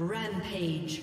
Rampage.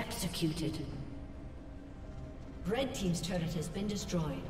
Executed. Red team's turret has been destroyed.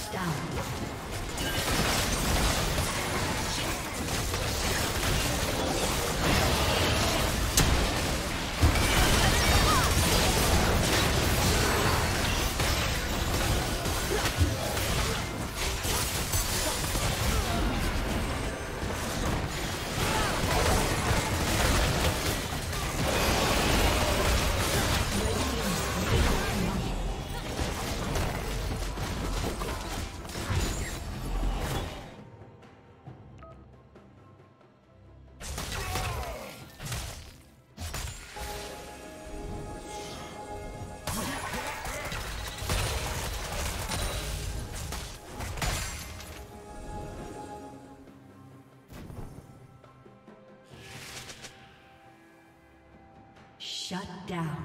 Shut down. Shut down.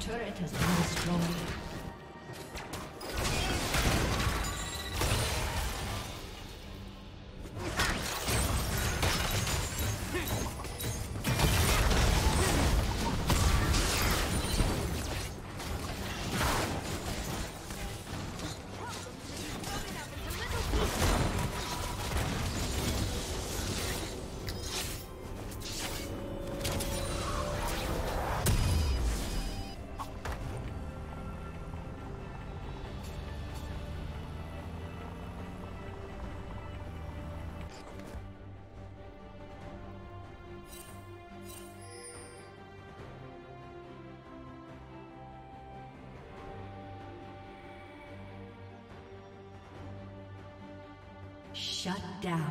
Turret has been destroyed. Shut down.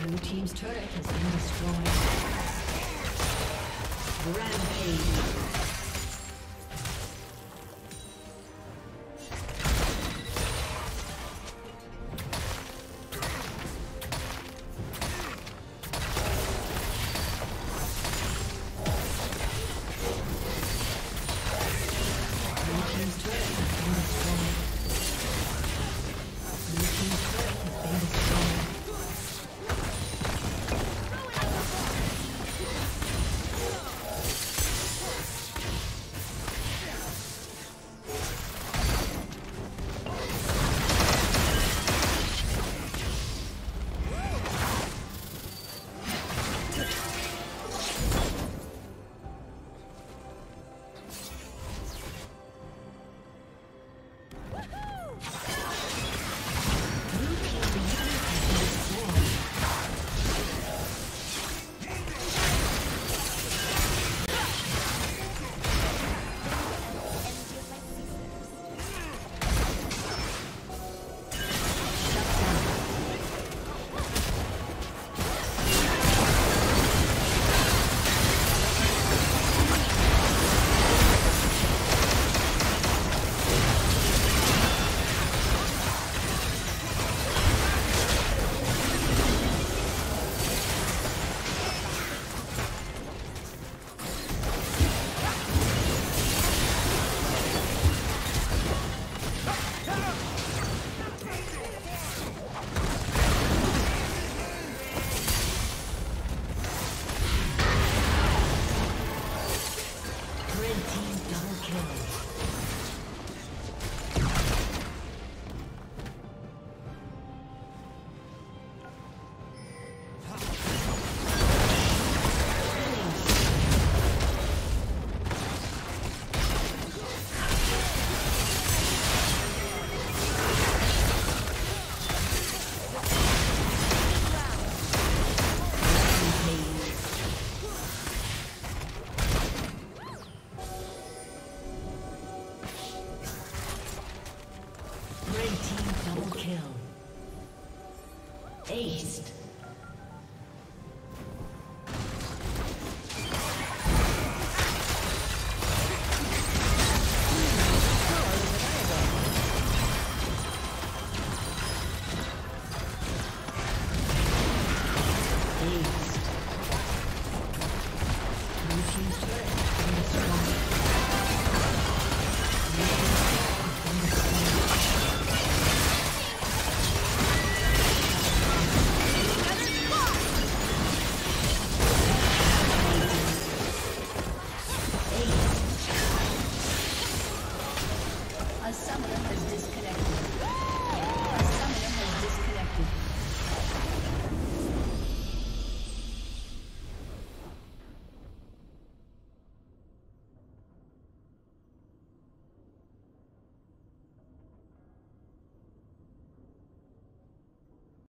Blue team's turret has been destroyed. Rampage. Aced.